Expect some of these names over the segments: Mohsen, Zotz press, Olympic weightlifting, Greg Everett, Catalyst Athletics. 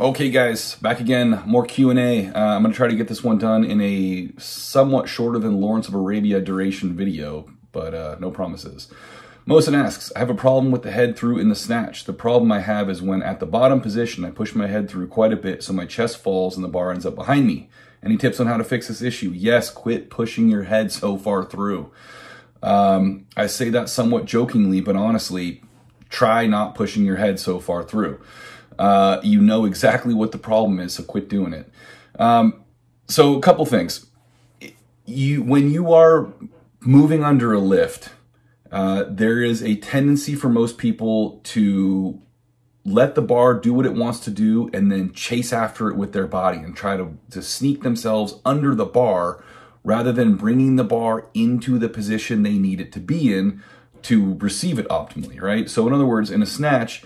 Okay guys, back again, more Q&A. I'm gonna try to get this one done in a somewhat shorter than Lawrence of Arabia duration video, but no promises. Mohsen asks, I have a problem with the head through in the snatch. The problem I have is when at the bottom position, I push my head through quite a bit so my chest falls and the bar ends up behind me. Any tips on how to fix this issue? Yes, quit pushing your head so far through. I say that somewhat jokingly, but honestly, try not pushing your head so far through. You know exactly what the problem is, so quit doing it. So a couple things. When you are moving under a lift, there is a tendency for most people to let the bar do what it wants to do and then chase after it with their body and try to sneak themselves under the bar rather than bringing the bar into the position they need it to be in to receive it optimally, right? So in other words, in a snatch,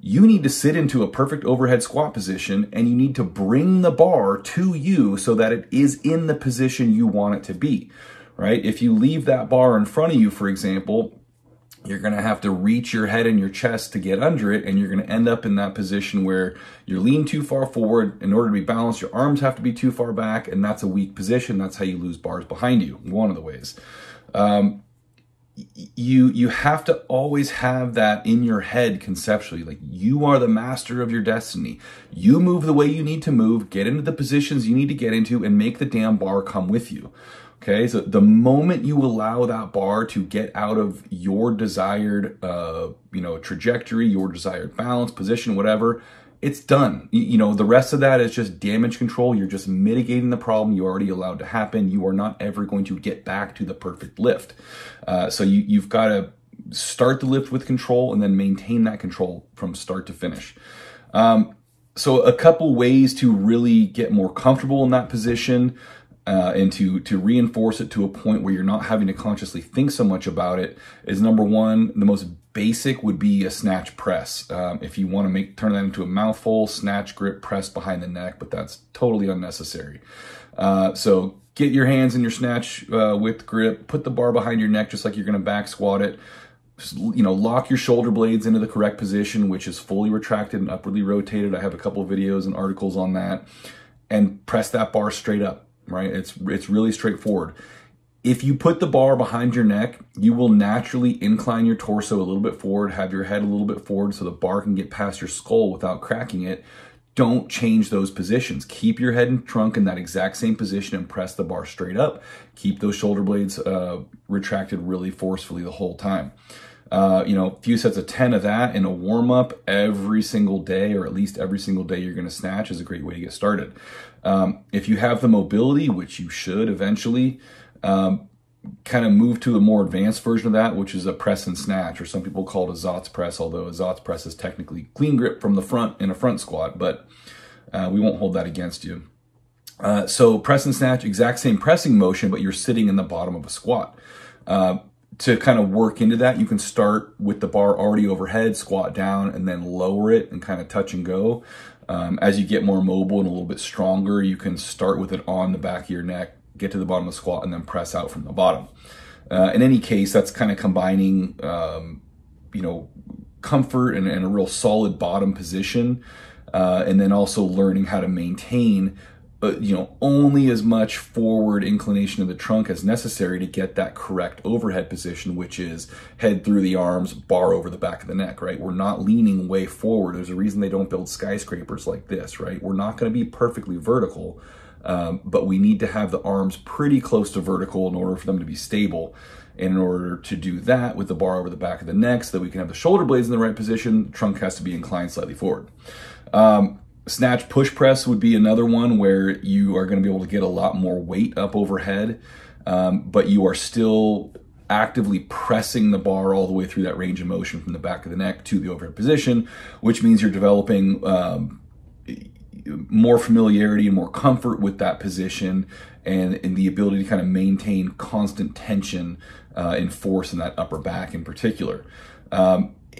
you need to sit into a perfect overhead squat position and you need to bring the bar to you so that it is in the position you want it to be, right? If you leave that bar in front of you, for example, you're going to have to reach your head and your chest to get under it, and you're going to end up in that position where you're leaning too far forward. In order to be balanced, your arms have to be too far back, and that's a weak position. That's how you lose bars behind you, one of the ways. You have to always have that in your head conceptually. Like, you are the master of your destiny. You move the way you need to move, get into the positions you need to get into, and make the damn bar come with you. Okay, so the moment you allow that bar to get out of your desired trajectory, your desired balance, position, whatever, it's done. You know, the rest of that is just damage control. You're just mitigating the problem you already allowed to happen. You are not ever going to get back to the perfect lift. So you've got to start the lift with control and then maintain that control from start to finish. So a couple ways to really get more comfortable in that position and to reinforce it to a point where you're not having to consciously think so much about it is, number one, the most basic would be a snatch press. If you want to turn that into a mouthful, snatch, grip, press behind the neck, but that's totally unnecessary. So get your hands in your snatch with grip, put the bar behind your neck just like you're going to back squat it. Just, you know, lock your shoulder blades into the correct position, which is fully retracted and upwardly rotated. I have a couple of videos and articles on that, and press that bar straight up. Right? It's really straightforward. If you put the bar behind your neck, you will naturally incline your torso a little bit forward, have your head a little bit forward so the bar can get past your skull without cracking it. Don't change those positions. Keep your head and trunk in that exact same position and press the bar straight up. Keep those shoulder blades retracted really forcefully the whole time. A few sets of 10 of that in a warm-up every single day, or at least every single day you're going to snatch, is a great way to get started. If you have the mobility, which you should eventually, kind of move to a more advanced version of that, which is a press and snatch, or some people call it a Zotz press, although a Zotz press is technically clean grip from the front in a front squat, but we won't hold that against you. So press and snatch, exact same pressing motion, but you're sitting in the bottom of a squat. To kind of work into that, you can start with the bar already overhead, squat down, and then lower it and kind of touch and go. As you get more mobile and a little bit stronger, you can start with it on the back of your neck, get to the bottom of the squat, and then press out from the bottom. In any case, that's kind of combining, comfort and a real solid bottom position, and then also learning how to maintain only as much forward inclination of the trunk as necessary to get that correct overhead position, which is head through the arms, bar over the back of the neck, right? We're not leaning way forward. There's a reason they don't build skyscrapers like this, right? We're not going to be perfectly vertical, but we need to have the arms pretty close to vertical in order for them to be stable. And in order to do that with the bar over the back of the neck so that we can have the shoulder blades in the right position, the trunk has to be inclined slightly forward. Snatch push press would be another one where you are going to be able to get a lot more weight up overhead, but you are still actively pressing the bar all the way through that range of motion from the back of the neck to the overhead position, which means you're developing more familiarity and more comfort with that position and the ability to kind of maintain constant tension and force in that upper back in particular.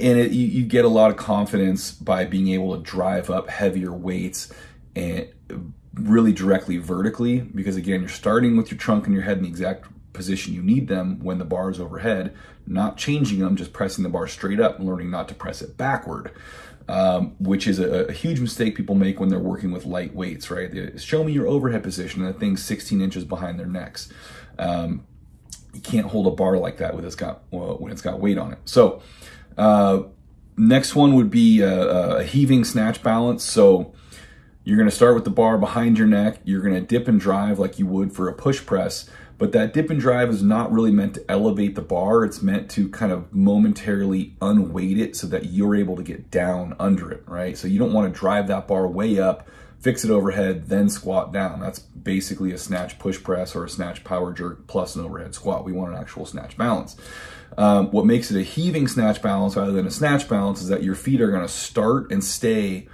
And you get a lot of confidence by being able to drive up heavier weights and really directly vertically, because again, you're starting with your trunk and your head in the exact position you need them when the bar is overhead, not changing them, just pressing the bar straight up and learning not to press it backward, which is a huge mistake people make when they're working with light weights, right? They show me your overhead position, and that thing's 16 inches behind their necks. You can't hold a bar like that when it's got weight on it. So next one would be a heaving snatch balance. So you're gonna start with the bar behind your neck. You're gonna dip and drive like you would for a push press, but that dip and drive is not really meant to elevate the bar. It's meant to kind of momentarily unweight it so that you're able to get down under it, right? So you don't wanna drive that bar way up, fix it overhead, then squat down. That's basically a snatch push press or a snatch power jerk plus an overhead squat. We want an actual snatch balance. What makes it a heaving snatch balance rather than a snatch balance is that your feet are gonna start and stay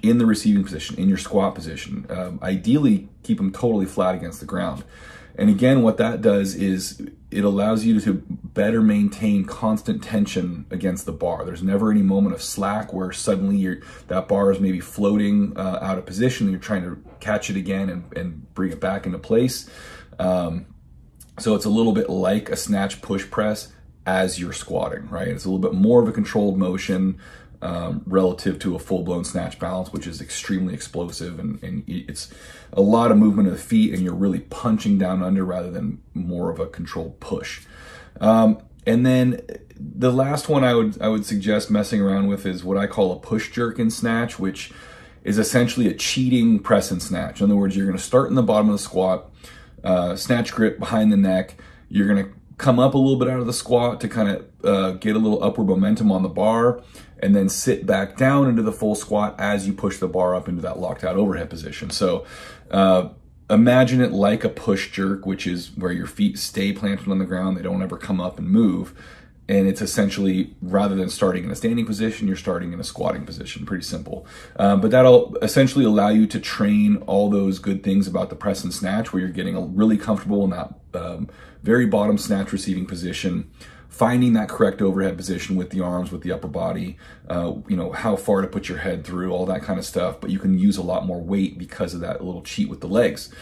in the receiving position, in your squat position. Ideally, keep them totally flat against the ground. And again, what that does is it allows you to better maintain constant tension against the bar. There's never any moment of slack where suddenly that bar is maybe floating out of position and you're trying to catch it again and bring it back into place. So it's a little bit like a snatch push press as you're squatting, right? It's a little bit more of a controlled motion relative to a full-blown snatch balance, which is extremely explosive, and it's a lot of movement of the feet, and you're really punching down under rather than more of a controlled push. And then the last one I would suggest messing around with is what I call a push jerk and snatch, which is essentially a cheating press and snatch. In other words, you're going to start in the bottom of the squat, snatch grip behind the neck. You're going to come up a little bit out of the squat to kind of get a little upward momentum on the bar, and then sit back down into the full squat as you push the bar up into that locked out overhead position. So imagine it like a push jerk, which is where your feet stay planted on the ground. They don't ever come up and move. And it's essentially, rather than starting in a standing position, you're starting in a squatting position, pretty simple. But that'll essentially allow you to train all those good things about the press and snatch, where you're getting really comfortable in that very bottom snatch receiving position, finding that correct overhead position with the arms, with the upper body, you know, how far to put your head through, all that kind of stuff. But you can use a lot more weight because of that little cheat with the legs.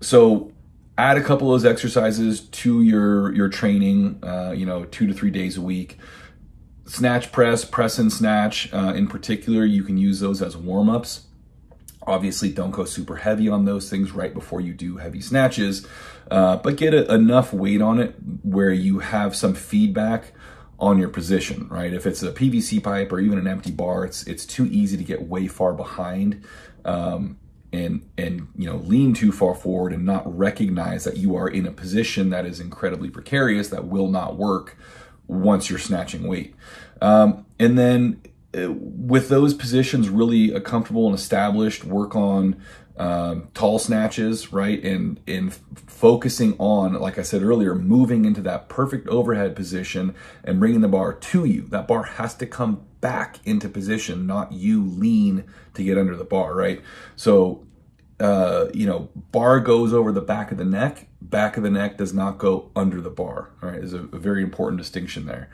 So add a couple of those exercises to your training, you know, 2 to 3 days a week. Snatch press, press and snatch in particular, you can use those as warm-ups. Obviously, don't go super heavy on those things right before you do heavy snatches, but get enough weight on it where you have some feedback on your position, right? If it's a PVC pipe or even an empty bar, it's too easy to get way far behind, and you know, lean too far forward and not recognize that you are in a position that is incredibly precarious, that will not work once you're snatching weight. And then with those positions really comfortable and established, work on tall snatches, right? And focusing on, like I said earlier, moving into that perfect overhead position and bringing the bar to you. That bar has to come back into position, not you lean to get under the bar, right? So, you know, bar goes over the back of the neck. Back of the neck does not go under the bar, all right? There's a very important distinction there.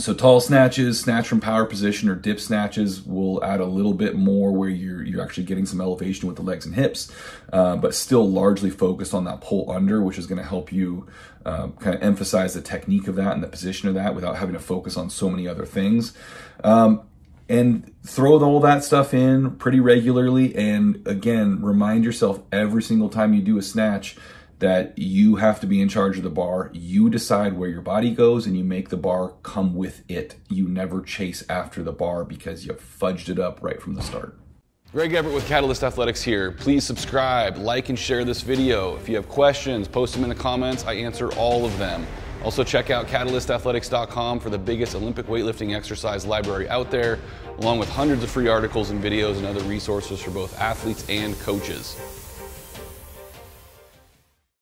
So tall snatches, snatch from power position, or dip snatches will add a little bit more where you're actually getting some elevation with the legs and hips, but still largely focused on that pull under, which is going to help you kind of emphasize the technique of that and the position of that without having to focus on so many other things. And throw all that stuff in pretty regularly. And again, remind yourself every single time you do a snatch that you have to be in charge of the bar. You decide where your body goes and you make the bar come with it. You never chase after the bar because you fudged it up right from the start. Greg Everett with Catalyst Athletics here. Please subscribe, like, and share this video. If you have questions, post them in the comments. I answer all of them. Also check out CatalystAthletics.com for the biggest Olympic weightlifting exercise library out there, along with hundreds of free articles and videos and other resources for both athletes and coaches.